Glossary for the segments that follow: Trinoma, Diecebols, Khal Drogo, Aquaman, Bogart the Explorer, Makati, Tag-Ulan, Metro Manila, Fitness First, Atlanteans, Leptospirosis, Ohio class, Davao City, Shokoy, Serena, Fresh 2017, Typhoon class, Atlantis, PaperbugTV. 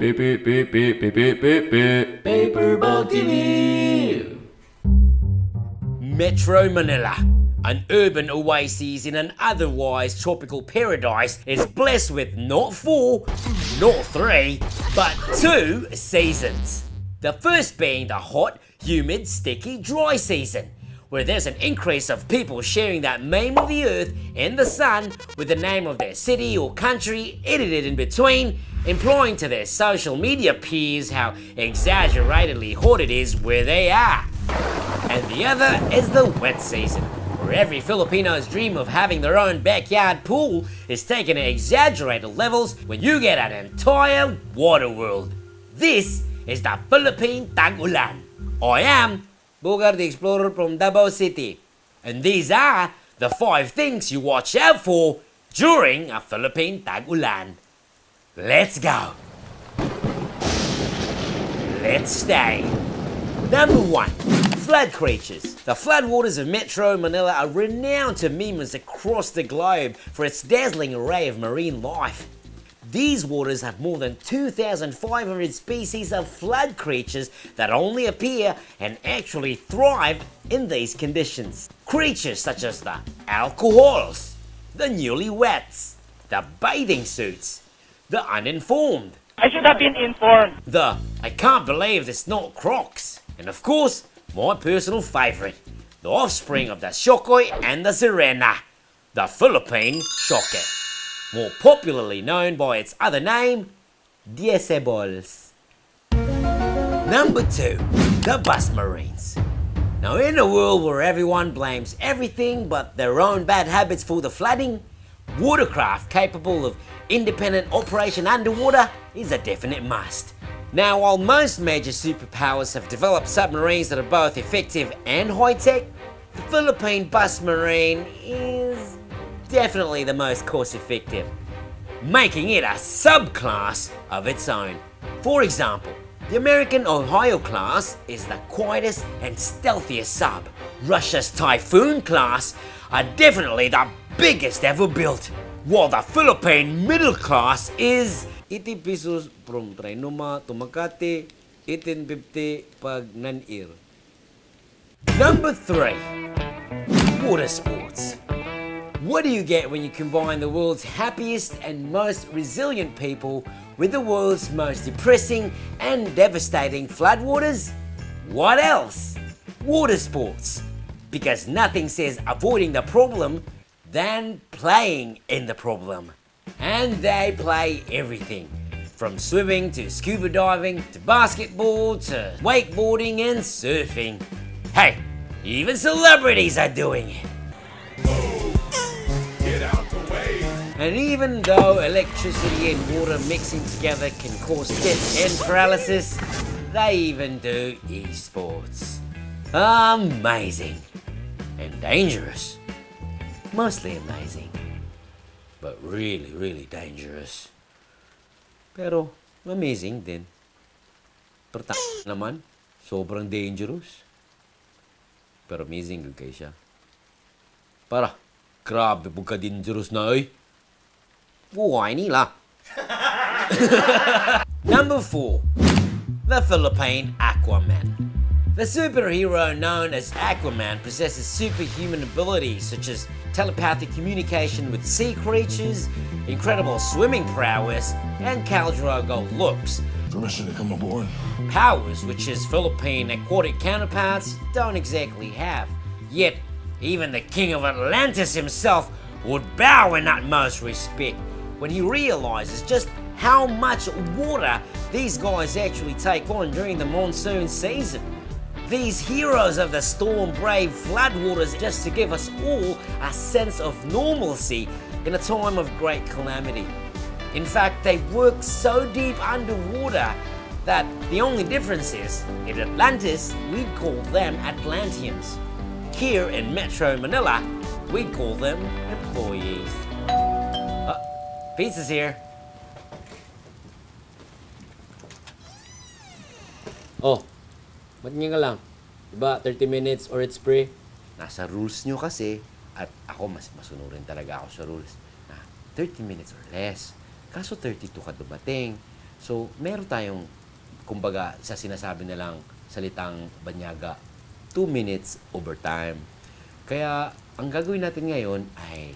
PaperbugTV! Metro Manila, an urban oasis in an otherwise tropical paradise, is blessed with not 4, not 3, but 2 seasons. The first being the hot, humid, sticky, dry season, where there's an increase of people sharing that meme of the earth and the sun with the name of their city or country edited in between, implying to their social media peers how exaggeratedly hot it is where they are. And the other is the wet season, where every Filipino's dream of having their own backyard pool is taken to exaggerated levels when you get an entire water world. This is the Philippine Tag-Ulan. I am Bogart the Explorer from Davao City, and these are the 5 things you watch out for during a Philippine Tag-Ulan. Let's go. Let's stay. Number 1. Flood creatures. The floodwaters of Metro Manila are renowned to memes across the globe for its dazzling array of marine life. These waters have more than 2,500 species of flood creatures that only appear and actually thrive in these conditions. Creatures such as the alcohols, the newlyweds, the bathing suits, the uninformed. I should have been informed. The I can't believe it's not crocs. And of course, my personal favorite, the offspring of the Shokoy and the Serena, the Philippine Shokoy, more popularly known by its other name, Diecebols. Number 2, the bus marines. Now, in a world where everyone blames everything but their own bad habits for the flooding, watercraft capable of independent operation underwater is a definite must. Now, while most major superpowers have developed submarines that are both effective and high-tech, the Philippine bus marine is definitely the most cost-effective, making it a subclass of its own. For example, the American Ohio class is the quietest and stealthiest sub. Russia's Typhoon class are definitely the biggest ever built, while the Philippine middle class is 80 pesos from Trinoma to Makati, 1850 pag nan-air. Number 3. Water sports. What do you get when you combine the world's happiest and most resilient people with the world's most depressing and devastating floodwaters? What else? Water sports. Because nothing says avoiding the problem than playing in the problem. And they play everything, from swimming to scuba diving, to basketball, to wakeboarding and surfing. Hey, even celebrities are doing it. Oh, get out the way. And even though electricity and water mixing together can cause death and paralysis, they even do esports. Amazing. And dangerous. Mostly amazing, but really, really dangerous. Pero amazing din. Pertama naman, sobrang dangerous. Pero amazing din kayo siya. Para, grabe pagka dangerous na eh. Buhay nila. Number 4. The Philippine Aquaman. The superhero known as Aquaman possesses superhuman abilities such as telepathic communication with sea creatures, incredible swimming prowess, and Khal Drogo looks. Permission to come aboard. Powers which his Philippine aquatic counterparts don't exactly have. Yet, even the king of Atlantis himself would bow in utmost respect when he realizes just how much water these guys actually take on during the monsoon season. These heroes of the storm brave floodwaters just to give us all a sense of normalcy in a time of great calamity. In fact, they work so deep underwater that the only difference is, in Atlantis, we'd call them Atlanteans. Here in Metro Manila, we'd call them employees. Pizza's here. Oh. Magninga lang. Diba, 30 minutes or it's free? Nasa rules nyo kasi, at ako mas masunurin talaga ako sa rules, na 30 minutes or less. Kaso 32 ka dumating. So, meron tayong, kumbaga, sa sinasabi na lang, salitang banyaga, 2 minutes overtime. Kaya, ang gagawin natin ngayon ay,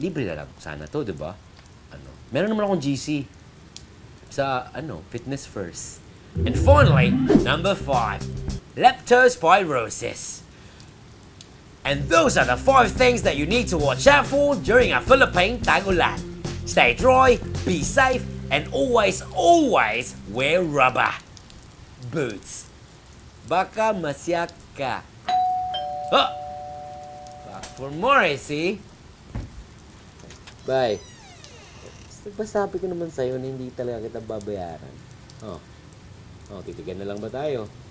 libre na lang sana to, di ba? Ano, meron naman akong GC sa, ano, Fitness First. And finally, number 5, Leptospirosis. And those are the 5 things that you need to watch out for during a Philippine Tag-Ulan. Stay dry, be safe, and always, always wear rubber boots. Baka masyak ka. Oh! Back for more, see? Bye. Nagpasabi ko naman sa'yo na hindi talaga kita babayaran. Oh, titigan na lang ba tayo?